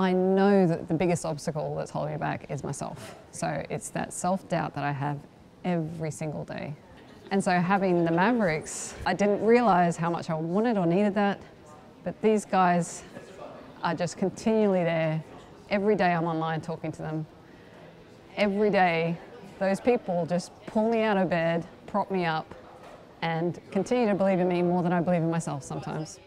I know that the biggest obstacle that's holding me back is myself. So it's that self-doubt that I have every single day. And so having the Mavericks, I didn't realise how much I wanted or needed that, but these guys are just continually there. Every day I'm online talking to them. Every day, those people just pull me out of bed, prop me up, and continue to believe in me more than I believe in myself sometimes.